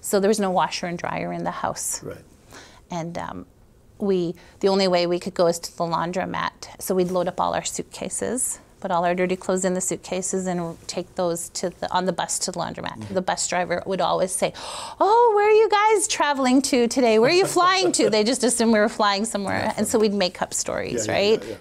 So there was no washer and dryer in the house. Right. And the only way we could go is to the laundromat. So we'd load up all our suitcases, put all our dirty clothes in the suitcases, and take those on the bus to the laundromat. Mm-hmm. The bus driver would always say, "Oh, where are you guys traveling to today? Where are you flying to?" They just assumed we were flying somewhere. And so we'd make up stories, right? Yeah, yeah.